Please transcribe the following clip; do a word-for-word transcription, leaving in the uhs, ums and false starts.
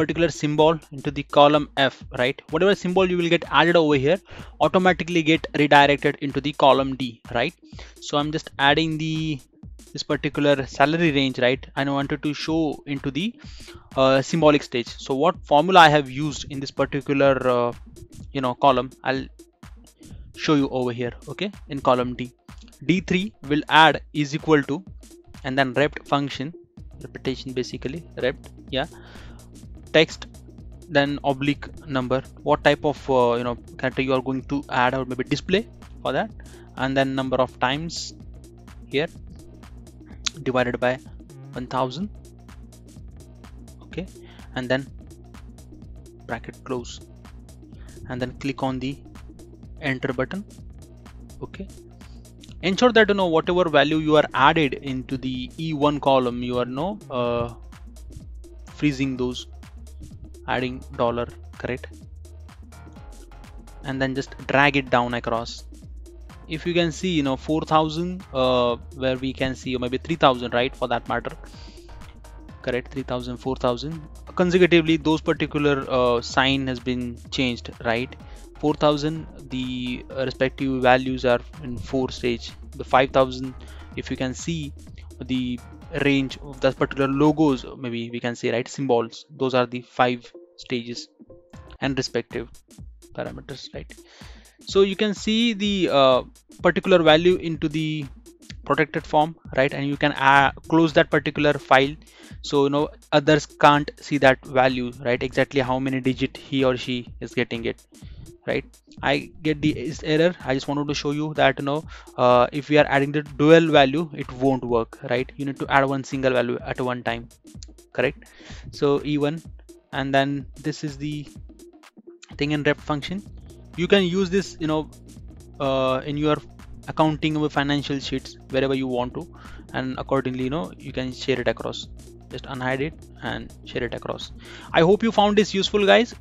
particular symbol into the column F, right? Whatever symbol you will get added over here automatically get redirected into the column D, right? So I'm just adding the this particular salary range, right? And I wanted to show into the uh, symbolic stage. So what formula I have used in this particular uh, you know column, I'll show you over here. Okay, in column D, D three will add is equal to, and then rept function, repetition basically, rept, yeah, text, then oblique number, what type of uh, you know character you are going to add, or maybe display for that, and then number of times here divided by one thousand, okay, and then bracket close, and then click on the enter button. Okay, ensure that you know whatever value you are added into the E one column, you are no uh, freezing those, adding dollar, correct, and then just drag it down across. If you can see, you know, four thousand uh, where we can see, or maybe three thousand, right, for that matter, correct, three thousand, four thousand consecutively, those particular uh, sign has been changed, right? Four thousand, the respective values are in four stage. The five thousand, if you can see the range of that particular logos, maybe we can say, right, symbols, those are the five stages and respective parameters, right? So you can see the uh, particular value into the protected form, right? And you can uh, close that particular file, so you know others can't see that value, right? Exactly how many digit he or she is getting it, right? I get the error. I just wanted to show you that you know uh, if we are adding the dual value, it won't work, right? You need to add one single value at one time, correct? So E one, and then this is the thing in rep function. You can use this you know uh, in your accounting or financial sheets wherever you want to, and accordingly you know you can share it across. Just unhide it and share it across. I hope you found this useful, guys.